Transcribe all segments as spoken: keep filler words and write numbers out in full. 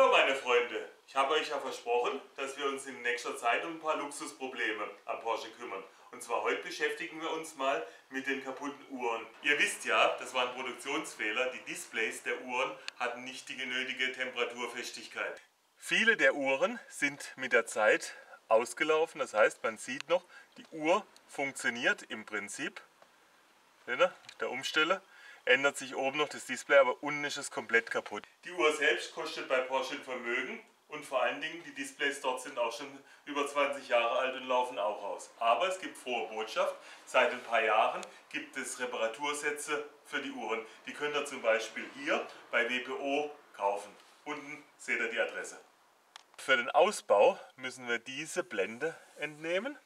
Hallo meine Freunde, ich habe euch ja versprochen, dass wir uns in nächster Zeit um ein paar Luxusprobleme am Porsche kümmern. Und zwar heute beschäftigen wir uns mal mit den kaputten Uhren. Ihr wisst ja, das war ein Produktionsfehler, die Displays der Uhren hatten nicht die nötige Temperaturfestigkeit. Viele der Uhren sind mit der Zeit ausgelaufen, das heißt man sieht noch, die Uhr funktioniert im Prinzip. Seht ihr? Der Umsteller ändert sich oben noch das Display, aber unten ist es komplett kaputt. Die Uhr selbst kostet bei Porsche ein Vermögen und vor allen Dingen die Displays dort sind auch schon über zwanzig Jahre alt und laufen auch aus. Aber es gibt frohe Botschaft, seit ein paar Jahren gibt es Reparatursätze für die Uhren. Die könnt ihr zum Beispiel hier bei W P O kaufen. Unten seht ihr die Adresse. Für den Ausbau müssen wir diese Blende entnehmen.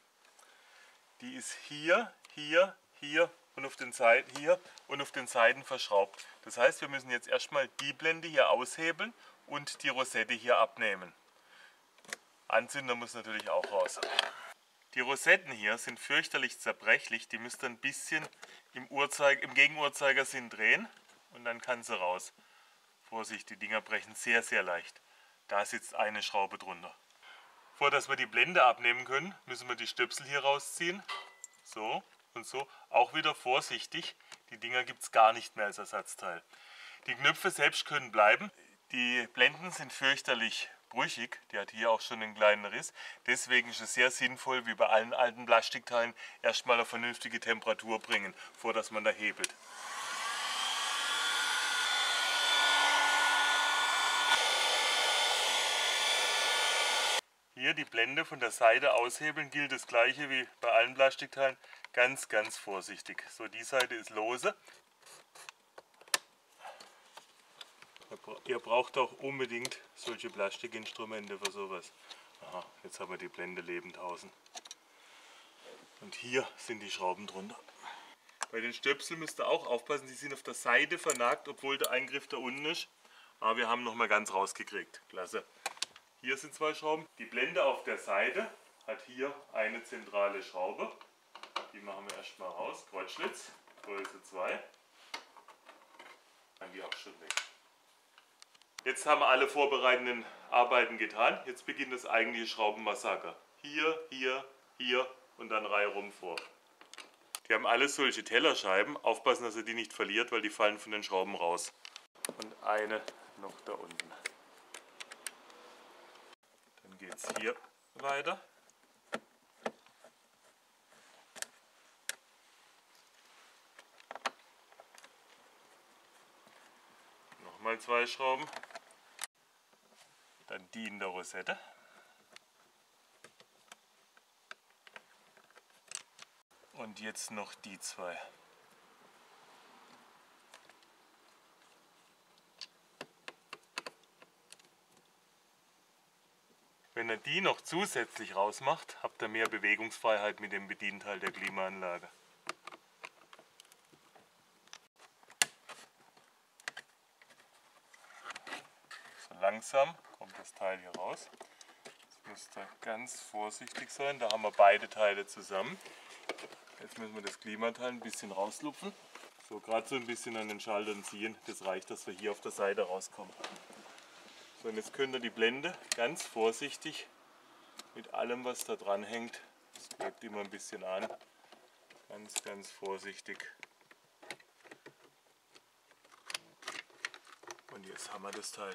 Die ist hier, hier, hier. Und auf den Seiten hier und auf den Seiten verschraubt. Das heißt, wir müssen jetzt erstmal die Blende hier aushebeln und die Rosette hier abnehmen. Anzünder muss natürlich auch raus. Die Rosetten hier sind fürchterlich zerbrechlich, die müsst ihr ein bisschen im, im Gegenuhrzeigersinn drehen und dann kann sie raus. Vorsicht, die Dinger brechen sehr, sehr leicht. Da sitzt eine Schraube drunter. Vor, dass wir die Blende abnehmen können, müssen wir die Stöpsel hier rausziehen. So. Und so, auch wieder vorsichtig, die Dinger gibt es gar nicht mehr als Ersatzteil. Die Knöpfe selbst können bleiben. Die Blenden sind fürchterlich brüchig, die hat hier auch schon einen kleinen Riss. Deswegen ist es sehr sinnvoll, wie bei allen alten Plastikteilen, erstmal eine vernünftige Temperatur bringen, vor dass man da hebelt. Hier die Blende von der Seite aushebeln, gilt das gleiche wie bei allen Plastikteilen. Ganz, ganz vorsichtig. So, die Seite ist lose. Ihr braucht auch unbedingt solche Plastikinstrumente für sowas. Aha, jetzt haben wir die Blende lebend außen. Und hier sind die Schrauben drunter. Bei den Stöpseln müsst ihr auch aufpassen, die sind auf der Seite vernagt, obwohl der Eingriff da unten ist. Aber wir haben noch mal ganz rausgekriegt. Klasse. Hier sind zwei Schrauben. Die Blende auf der Seite hat hier eine zentrale Schraube. Die machen wir erstmal raus. Kreuzschlitz, Größe zwei. Dann die auch schon weg. Jetzt haben wir alle vorbereitenden Arbeiten getan. Jetzt beginnt das eigentliche Schraubenmassaker. Hier, hier, hier und dann Reihe rum vor. Die haben alle solche Tellerscheiben. Aufpassen, dass ihr die nicht verliert, weil die fallen von den Schrauben raus. Und eine noch da unten. Geht es hier weiter. Nochmal zwei Schrauben. Dann die in der Rosette. Und jetzt noch die zwei. Wenn ihr die noch zusätzlich rausmacht, habt ihr mehr Bewegungsfreiheit mit dem Bedienteil der Klimaanlage. So langsam kommt das Teil hier raus. Jetzt müsst ihr ganz vorsichtig sein, da haben wir beide Teile zusammen. Jetzt müssen wir das Klimateil ein bisschen rauslupfen. So, gerade so ein bisschen an den Schaltern ziehen, das reicht, dass wir hier auf der Seite rauskommen. So, und jetzt könnt ihr die Blende ganz vorsichtig mit allem, was da dran hängt, das klebt immer ein bisschen an, ganz, ganz vorsichtig. Und jetzt haben wir das Teil.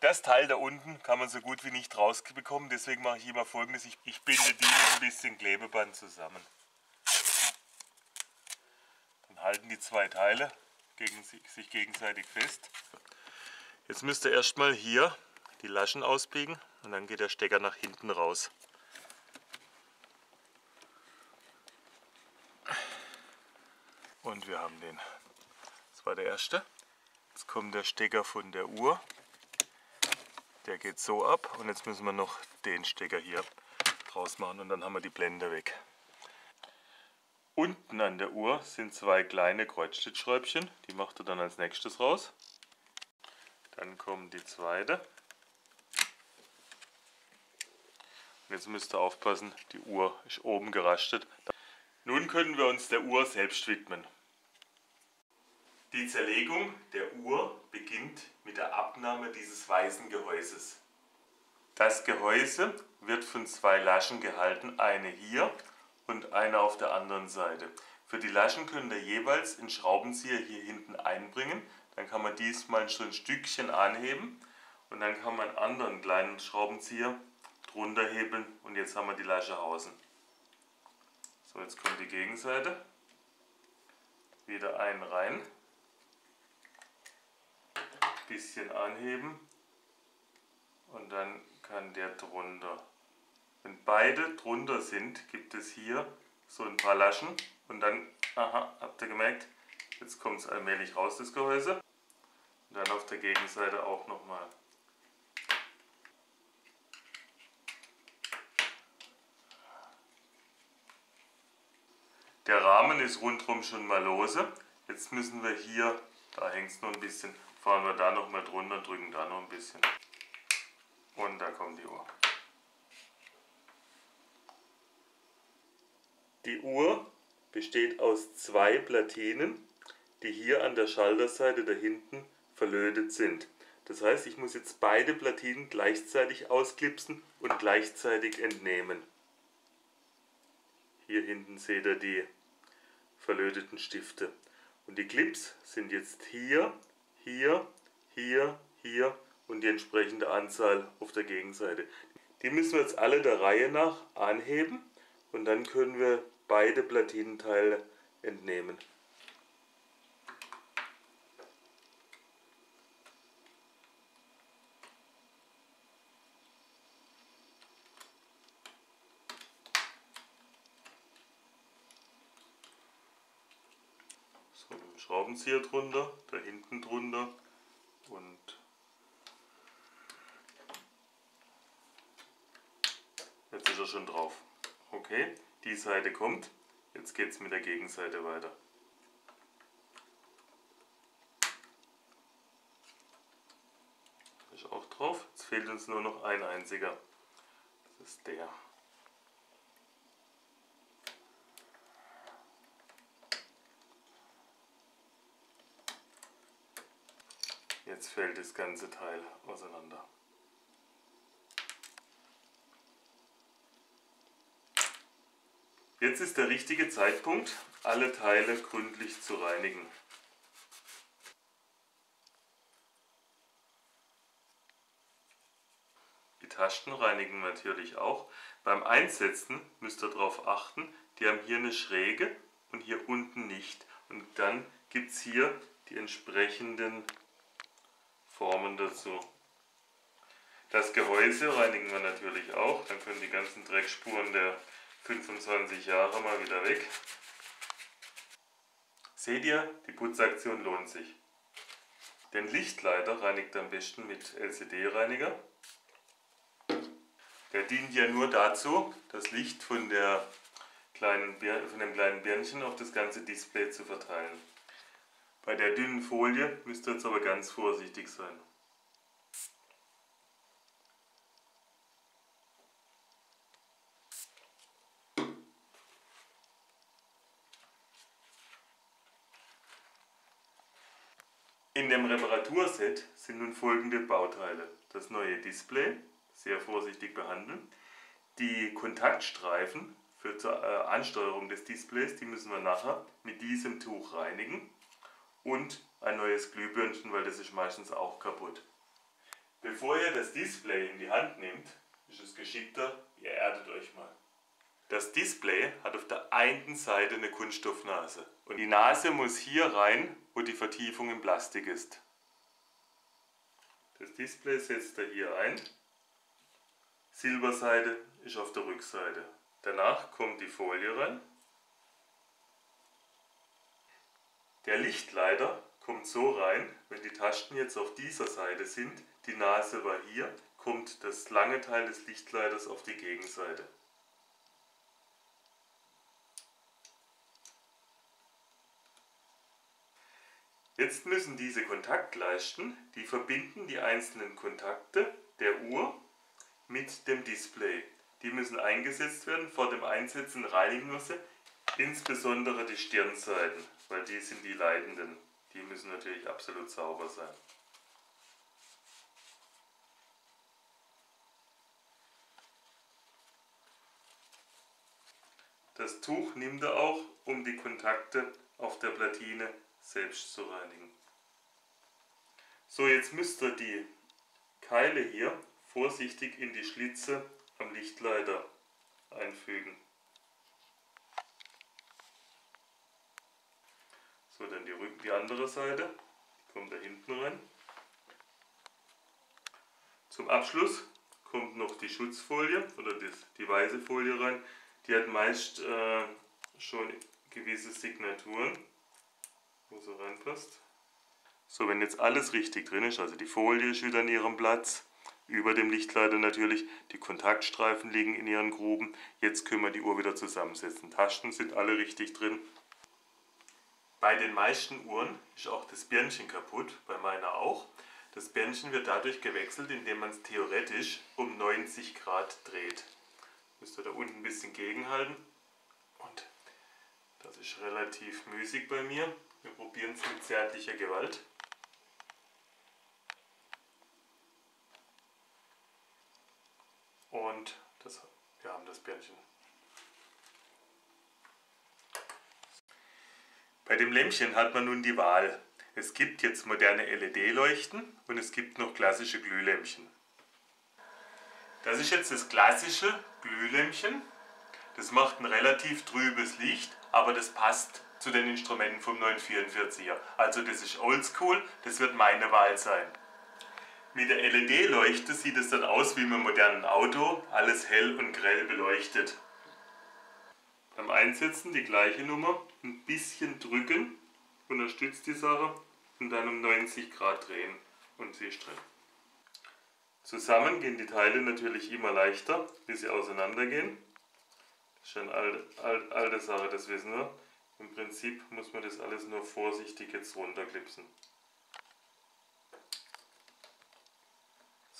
Das Teil da unten kann man so gut wie nicht rausbekommen, deswegen mache ich immer Folgendes, ich, ich binde die mit ein bisschen Klebeband zusammen. Dann halten die zwei Teile gegen, sich gegenseitig fest. Jetzt müsst ihr erstmal hier die Laschen ausbiegen und dann geht der Stecker nach hinten raus. Und wir haben den. Das war der erste. Jetzt kommt der Stecker von der Uhr. Der geht so ab und jetzt müssen wir noch den Stecker hier raus machen und dann haben wir die Blende weg. Unten an der Uhr sind zwei kleine Kreuzschlitzschräubchen. Die macht ihr dann als nächstes raus. Dann kommt die zweite. Und jetzt müsst ihr aufpassen, die Uhr ist oben gerastet. Nun können wir uns der Uhr selbst widmen. Die Zerlegung der Uhr beginnt mit der Abnahme dieses weißen Gehäuses. Das Gehäuse wird von zwei Laschen gehalten, eine hier und eine auf der anderen Seite. Für die Laschen könnt ihr jeweils einen Schraubenzieher hier hinten einbringen, dann kann man diesmal schon ein Stückchen anheben und dann kann man einen anderen kleinen Schraubenzieher drunter hebeln und jetzt haben wir die Lasche außen. So, jetzt kommt die Gegenseite, wieder einen rein, ein bisschen anheben und dann kann der drunter. Wenn beide drunter sind, gibt es hier so ein paar Laschen und dann, aha, habt ihr gemerkt, jetzt kommt es allmählich raus, das Gehäuse. Und dann auf der Gegenseite auch nochmal. Der Rahmen ist rundherum schon mal lose. Jetzt müssen wir hier, da hängt es noch ein bisschen, fahren wir da nochmal drunter, drücken da noch ein bisschen. Und da kommt die Uhr. Die Uhr besteht aus zwei Platinen, die hier an der Schalterseite da hinten verlötet sind. Das heißt, ich muss jetzt beide Platinen gleichzeitig ausklipsen und gleichzeitig entnehmen. Hier hinten seht ihr die verlöteten Stifte. Und die Clips sind jetzt hier, hier, hier, hier und die entsprechende Anzahl auf der Gegenseite. Die müssen wir jetzt alle der Reihe nach anheben und dann können wir beide Platinenteile entnehmen. So, mit dem Schraubenzieher drunter, da hinten drunter und jetzt ist er schon drauf. Okay. Die Seite kommt, jetzt geht es mit der Gegenseite weiter. Ist auch drauf, jetzt fehlt uns nur noch ein einziger. Das ist der. Jetzt fällt das ganze Teil auseinander. Jetzt ist der richtige Zeitpunkt, alle Teile gründlich zu reinigen. Die Tasten reinigen wir natürlich auch. Beim Einsetzen müsst ihr darauf achten, die haben hier eine Schräge und hier unten nicht. Und dann gibt es hier die entsprechenden Formen dazu. Das Gehäuse reinigen wir natürlich auch, dann können die ganzen Dreckspuren der fünfundzwanzig Jahre mal wieder weg. Seht ihr, die Putzaktion lohnt sich. Den Lichtleiter reinigt am besten mit L C D-Reiniger. Der dient ja nur dazu, das Licht von, der kleinen, von dem kleinen Birnchen auf das ganze Display zu verteilen. Bei der dünnen Folie müsst ihr jetzt aber ganz vorsichtig sein. In dem Reparaturset sind nun folgende Bauteile. Das neue Display, sehr vorsichtig behandeln. Die Kontaktstreifen für zur äh, Ansteuerung des Displays, die müssen wir nachher mit diesem Tuch reinigen. Und ein neues Glühbirnchen, weil das ist meistens auch kaputt. Bevor ihr das Display in die Hand nehmt, ist es geschickter, ihr erdet euch mal. Das Display hat auf der einen Seite eine Kunststoffnase. Und die Nase muss hier rein, wo die Vertiefung im Plastik ist. Das Display setzt ihr hier ein. Silberseite ist auf der Rückseite. Danach kommt die Folie rein. Der Lichtleiter kommt so rein, wenn die Tasten jetzt auf dieser Seite sind, die Nase war hier, kommt das lange Teil des Lichtleiters auf die Gegenseite. Jetzt müssen diese Kontaktleisten, die verbinden die einzelnen Kontakte der Uhr mit dem Display. Die müssen eingesetzt werden, vor dem Einsetzen reinigen wir sie, insbesondere die Stirnseiten, weil die sind die leidenden. Die müssen natürlich absolut sauber sein. Das Tuch nimmt er auch, um die Kontakte auf der Platine selbst zu reinigen. So, jetzt müsst ihr die Keile hier vorsichtig in die Schlitze am Lichtleiter einfügen. So, dann die, Rücken, die andere Seite, die kommt da hinten rein. Zum Abschluss kommt noch die Schutzfolie oder das, die weiße Folie rein. Die hat meist äh, schon gewisse Signaturen, wo sie reinpasst. So, wenn jetzt alles richtig drin ist, also die Folie ist wieder an ihrem Platz, über dem Lichtleiter natürlich, die Kontaktstreifen liegen in ihren Gruben, jetzt können wir die Uhr wieder zusammensetzen. Tasten sind alle richtig drin. Bei den meisten Uhren ist auch das Birnchen kaputt, bei meiner auch. Das Birnchen wird dadurch gewechselt, indem man es theoretisch um neunzig Grad dreht. Müsst ihr da unten ein bisschen gegenhalten. Und das ist relativ müßig bei mir. Wir probieren es mit zärtlicher Gewalt. Und das, wir haben das Birnchen. Bei dem Lämpchen hat man nun die Wahl. Es gibt jetzt moderne L E D-Leuchten und es gibt noch klassische Glühlämpchen. Das ist jetzt das klassische Glühlämpchen. Das macht ein relativ trübes Licht, aber das passt zu den Instrumenten vom neun vierundvierziger. Also das ist oldschool, das wird meine Wahl sein. Mit der L E D-Leuchte sieht es dann aus wie im modernen Auto, alles hell und grell beleuchtet. Beim Einsetzen die gleiche Nummer, ein bisschen drücken, unterstützt die Sache und dann um neunzig Grad drehen und sie ist drin. Zusammen gehen die Teile natürlich immer leichter, wie sie auseinandergehen. Das ist eine alte, alte, alte Sache, das wissen wir. Im Prinzip muss man das alles nur vorsichtig jetzt runterklipsen.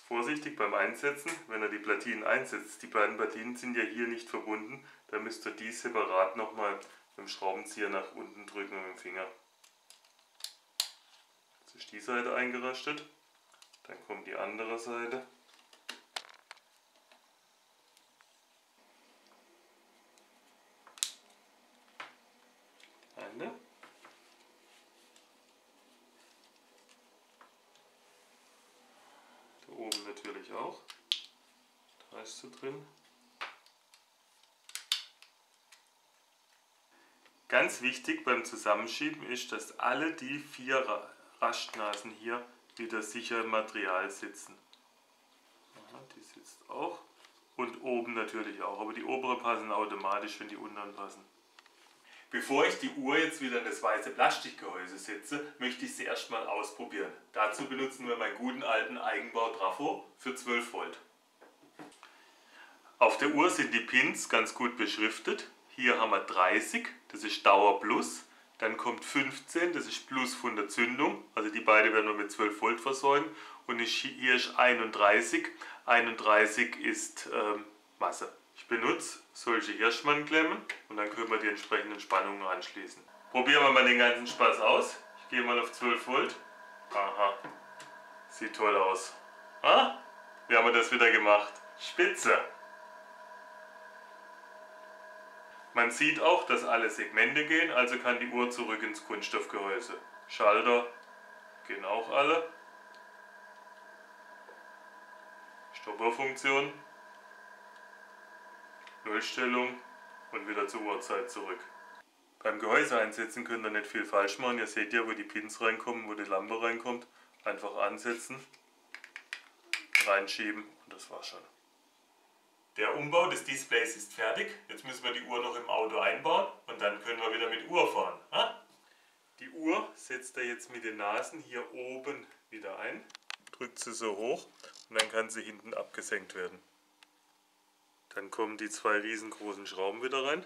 Vorsichtig beim Einsetzen, wenn ihr die Platinen einsetzt. Die beiden Platinen sind ja hier nicht verbunden, da müsst ihr die separat nochmal mit dem Schraubenzieher nach unten drücken mit dem Finger. Jetzt ist die Seite eingerastet. Dann kommt die andere Seite. Eine. Da oben natürlich auch. Da ist sie drin. Ganz wichtig beim Zusammenschieben ist, dass alle die vier Rastnasen hier wieder sicher im Material sitzen. Aha, die sitzt auch. Und oben natürlich auch. Aber die oberen passen automatisch, wenn die unteren passen. Bevor ich die Uhr jetzt wieder in das weiße Plastikgehäuse setze, möchte ich sie erstmal ausprobieren. Dazu benutzen wir meinen guten alten Eigenbau-Trafo für zwölf Volt. Auf der Uhr sind die Pins ganz gut beschriftet. Hier haben wir dreißig, das ist Dauer plus. Dann kommt fünfzehn, das ist Plus von der Zündung, also die beiden werden wir mit zwölf Volt versorgen. Und hier ist einunddreißig, einunddreißig ist ähm, Masse. Ich benutze solche Hirschmann-Klemmen und dann können wir die entsprechenden Spannungen anschließen. Probieren wir mal den ganzen Spaß aus. Ich gehe mal auf zwölf Volt. Aha, sieht toll aus. Ah, wie haben wir das wieder gemacht? Spitze! Man sieht auch, dass alle Segmente gehen, also kann die Uhr zurück ins Kunststoffgehäuse. Schalter gehen auch alle. Stopperfunktion, Nullstellung und wieder zur Uhrzeit zurück. Beim Gehäuse einsetzen könnt ihr nicht viel falsch machen. Ihr seht ja, wo die Pins reinkommen, wo die Lampe reinkommt. Einfach ansetzen, reinschieben und das war's schon. Der Umbau des Displays ist fertig, jetzt müssen wir die Uhr noch im Auto einbauen und dann können wir wieder mit Uhr fahren. Ha? Die Uhr setzt er jetzt mit den Nasen hier oben wieder ein, drückt sie so hoch und dann kann sie hinten abgesenkt werden. Dann kommen die zwei riesengroßen Schrauben wieder rein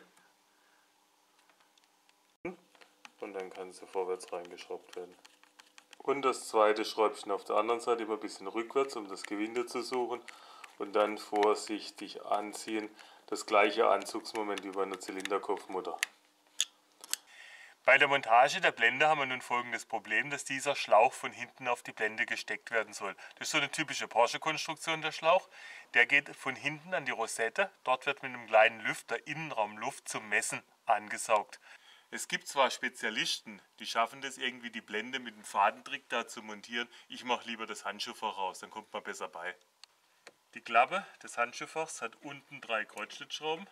und dann kann sie vorwärts reingeschraubt werden. Und das zweite Schräubchen auf der anderen Seite immer ein bisschen rückwärts, um das Gewinde zu suchen. Und dann vorsichtig anziehen, das gleiche Anzugsmoment wie bei einer Zylinderkopfmutter. Bei der Montage der Blende haben wir nun folgendes Problem, dass dieser Schlauch von hinten auf die Blende gesteckt werden soll. Das ist so eine typische Porsche-Konstruktion, der Schlauch. Der geht von hinten an die Rosette, dort wird mit einem kleinen Lüfter Innenraumluft zum Messen angesaugt. Es gibt zwar Spezialisten, die schaffen das irgendwie, die Blende mit einem Fadentrick da zu montieren. Ich mache lieber das Handschuhfach raus, dann kommt man besser bei. Die Klappe des Handschuhfachs hat unten drei Kreuzschlitzschrauben.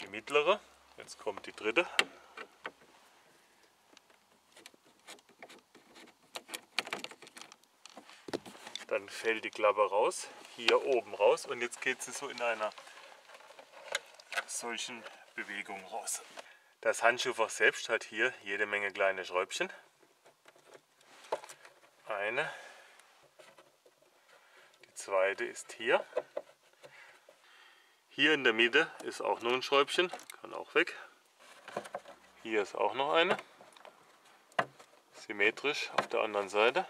Die mittlere. Jetzt kommt die dritte. Dann fällt die Klappe raus, hier oben raus, und jetzt geht sie so in einer solchen Bewegung raus. Das Handschuhfach selbst hat hier jede Menge kleine Schräubchen. Eine, die zweite ist hier. Hier in der Mitte ist auch noch ein Schräubchen, kann auch weg. Hier ist auch noch eine, symmetrisch auf der anderen Seite.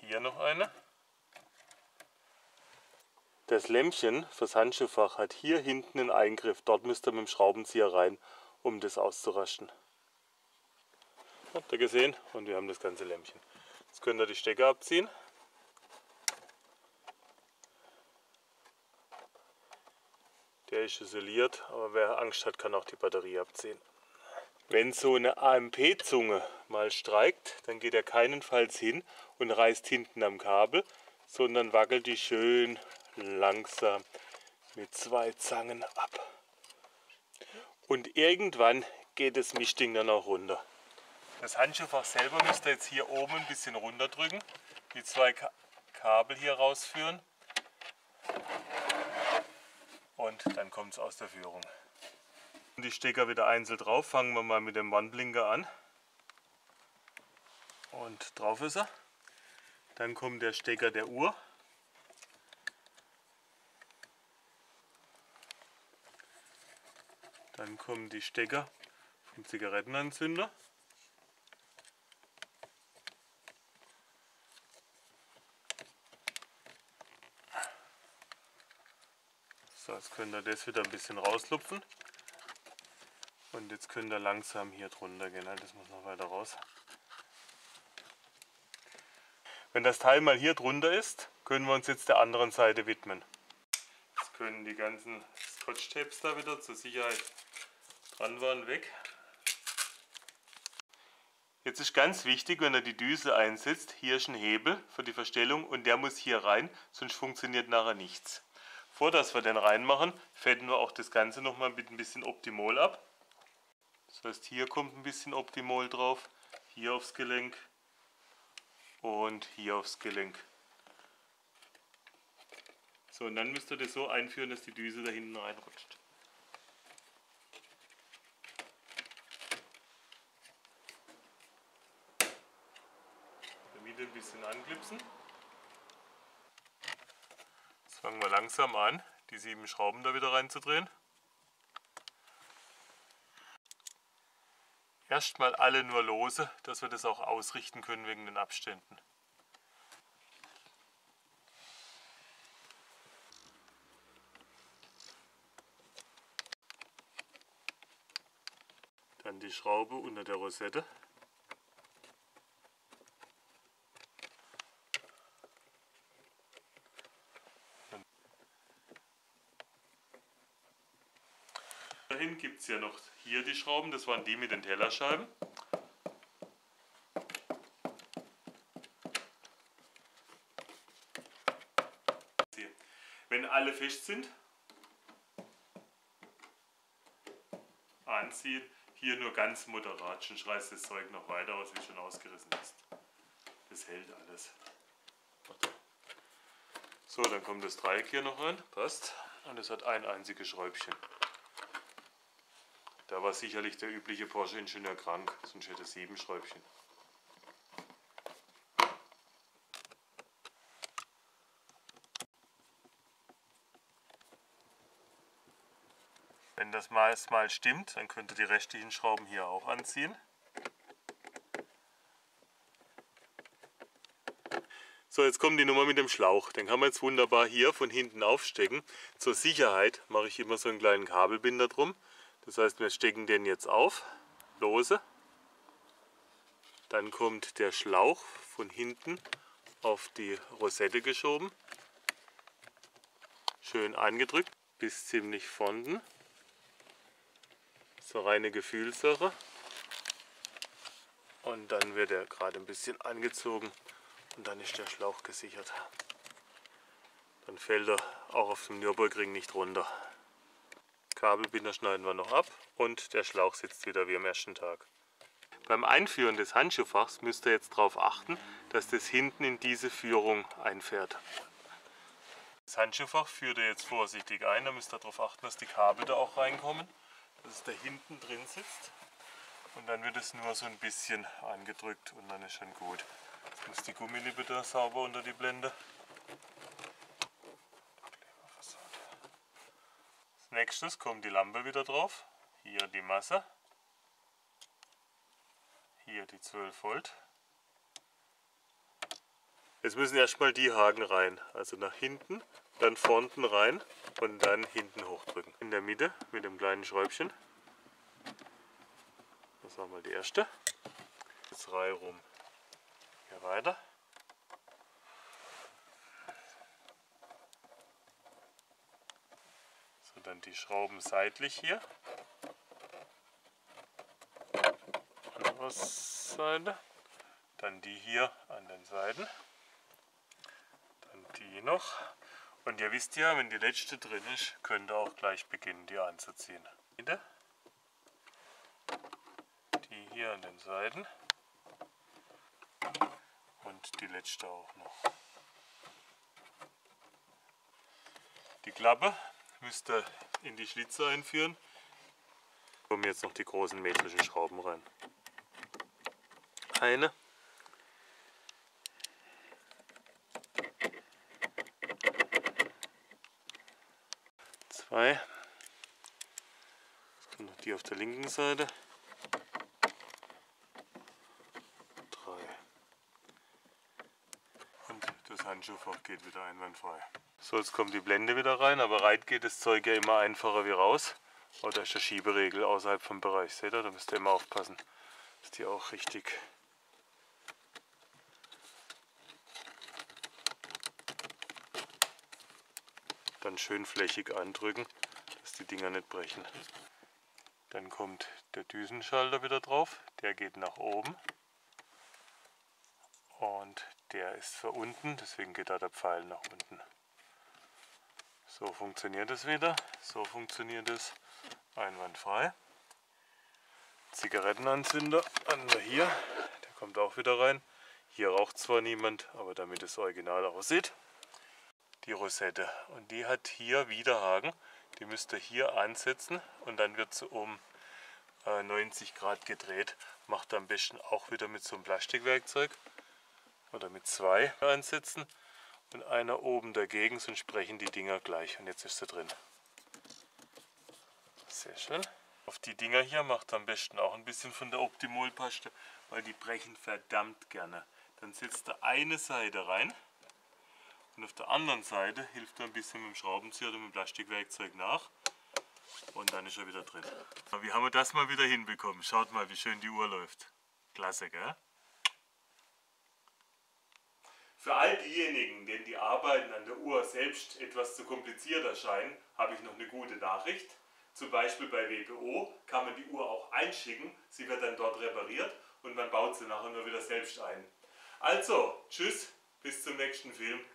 Hier noch eine. Das Lämpchen fürs Handschuhfach hat hier hinten einen Eingriff, dort müsst ihr mit dem Schraubenzieher rein, um das auszurasten. Habt ihr gesehen? Und wir haben das ganze Lämpchen. Jetzt könnt ihr die Stecker abziehen. Der ist isoliert, aber wer Angst hat, kann auch die Batterie abziehen. Wenn so eine A M P-Zunge mal streikt, dann geht er keinenfalls hin und reißt hinten am Kabel, sondern wackelt die schön langsam mit zwei Zangen ab. Und irgendwann geht das Mischding dann auch runter. Das Handschuhfach selber müsst ihr jetzt hier oben ein bisschen runterdrücken, die zwei Ka- Kabel hier rausführen. Und dann kommt es aus der Führung. Die Stecker wieder einzeln drauf. Fangen wir mal mit dem Warnblinker an. Und drauf ist er. Dann kommt der Stecker der Uhr. Dann kommen die Stecker vom Zigarettenanzünder. So, jetzt könnt ihr das wieder ein bisschen rauslupfen und jetzt könnt ihr langsam hier drunter gehen, das muss noch weiter raus. Wenn das Teil mal hier drunter ist, können wir uns jetzt der anderen Seite widmen. Jetzt können die ganzen Scotch-Tapes da wieder zur Sicherheit dran waren weg. Jetzt ist ganz wichtig, wenn ihr die Düse einsetzt, hier ist ein Hebel für die Verstellung und der muss hier rein, sonst funktioniert nachher nichts. Vor, dass wir den reinmachen, fetten wir auch das Ganze nochmal mit ein bisschen Optimol ab. Das heißt, hier kommt ein bisschen Optimol drauf, hier aufs Gelenk und hier aufs Gelenk. So, und dann müsst ihr das so einführen, dass die Düse da hinten reinrutscht. In der Mitte ein bisschen anklipsen. Fangen wir langsam an, die sieben Schrauben da wieder reinzudrehen. Erstmal alle nur lose, dass wir das auch ausrichten können wegen den Abständen. Dann die Schraube unter der Rosette. Dahin gibt es ja noch hier die Schrauben, das waren die mit den Tellerscheiben. Wenn alle fest sind, anziehen, hier nur ganz moderat, schon schreißt das Zeug noch weiter aus, wie es schon ausgerissen ist. Das hält alles. So, dann kommt das Dreieck hier noch rein, passt, und es hat ein einziges Schräubchen. Da war sicherlich der übliche Porsche-Ingenieur krank, sonst hätte er sieben Schräubchen. Wenn das meist mal stimmt, dann könnt ihr die restlichen Schrauben hier auch anziehen. So, jetzt kommt die Nummer mit dem Schlauch. Den kann man jetzt wunderbar hier von hinten aufstecken. Zur Sicherheit mache ich immer so einen kleinen Kabelbinder drum. Das heißt, wir stecken den jetzt auf, lose. Dann kommt der Schlauch von hinten auf die Rosette geschoben, schön eingedrückt bis ziemlich vorne. So reine Gefühlssache. Und dann wird er gerade ein bisschen angezogen und dann ist der Schlauch gesichert. Dann fällt er auch auf dem Nürburgring nicht runter. Kabelbinder schneiden wir noch ab und der Schlauch sitzt wieder wie am ersten Tag. Beim Einführen des Handschuhfachs müsst ihr jetzt darauf achten, dass das hinten in diese Führung einfährt. Das Handschuhfach führt ihr jetzt vorsichtig ein, da müsst ihr darauf achten, dass die Kabel da auch reinkommen, dass es da hinten drin sitzt. Und dann wird es nur so ein bisschen angedrückt und dann ist schon gut. Jetzt muss die Gummilippe da sauber unter die Blende. Als nächstes kommt die Lampe wieder drauf. Hier die Masse. Hier die zwölf Volt. Jetzt müssen erstmal die Haken rein. Also nach hinten, dann vorne rein und dann hinten hochdrücken. In der Mitte mit dem kleinen Schräubchen. Das war mal die erste. Jetzt Reihe rum. Hier weiter. So, dann die Schrauben seitlich hier. Andere Seite. Dann die hier an den Seiten. Dann die noch. Und ihr wisst ja, wenn die letzte drin ist, könnt ihr auch gleich beginnen, die anzuziehen. Wieder. Hier an den Seiten und die letzte auch noch. Die Klappe müsst ihr in die Schlitze einführen. Da kommen jetzt noch die großen metrischen Schrauben rein. Eine, zwei, jetzt kommt noch die auf der linken Seite. Handschuhfach geht wieder einwandfrei. So, jetzt kommt die Blende wieder rein, aber rein geht das Zeug ja immer einfacher wie raus. Oh, da ist der Schieberegel außerhalb vom Bereich. Seht ihr, da müsst ihr immer aufpassen, dass die auch richtig... Dann schön flächig andrücken, dass die Dinger nicht brechen. Dann kommt der Düsenschalter wieder drauf, der geht nach oben. Und der ist für unten, deswegen geht da der Pfeil nach unten. So funktioniert es wieder, so funktioniert es einwandfrei. Zigarettenanzünder haben wir hier, der kommt auch wieder rein. Hier raucht zwar niemand, aber damit es original aussieht. Die Rosette, und die hat hier wieder Haken, die müsst ihr hier ansetzen und dann wird sie um neunzig Grad gedreht. Macht am besten auch wieder mit so einem Plastikwerkzeug. Oder mit zwei ansetzen und einer oben dagegen, sonst sprechen die Dinger gleich. Und jetzt ist sie drin. Sehr schön. Auf die Dinger hier macht am besten auch ein bisschen von der Optimol-Paste, weil die brechen verdammt gerne. Dann setzt ihr eine Seite rein und auf der anderen Seite hilft ihr ein bisschen mit dem Schraubenzieher oder mit dem Plastikwerkzeug nach. Und dann ist er wieder drin. Wie haben wir das mal wieder hinbekommen? Schaut mal, wie schön die Uhr läuft. Klasse, gell? Für all diejenigen, denen die Arbeiten an der Uhr selbst etwas zu kompliziert erscheinen, habe ich noch eine gute Nachricht. Zum Beispiel bei W P O kann man die Uhr auch einschicken, sie wird dann dort repariert und man baut sie nachher nur wieder selbst ein. Also, tschüss, bis zum nächsten Film.